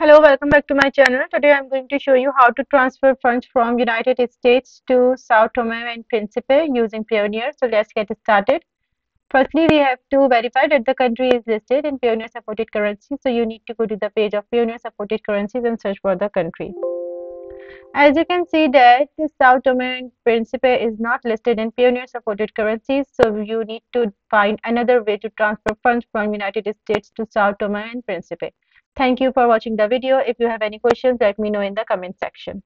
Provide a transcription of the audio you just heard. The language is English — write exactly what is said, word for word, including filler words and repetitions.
Hello, welcome back to my channel. Today I'm going to show you how to transfer funds from United States to Sao Tome and Principe using Payoneer. So let's get started. Firstly, we have to verify that the country is listed in Payoneer supported currency. So you need to go to the page of Payoneer supported currencies and search for the country. As you can see that Sao Tome and Principe is not listed in Payoneer supported currencies, so you need to find another way to transfer funds from United States to Sao Tome and Principe. Thank you for watching the video. If you have any questions, let me know in the comment section.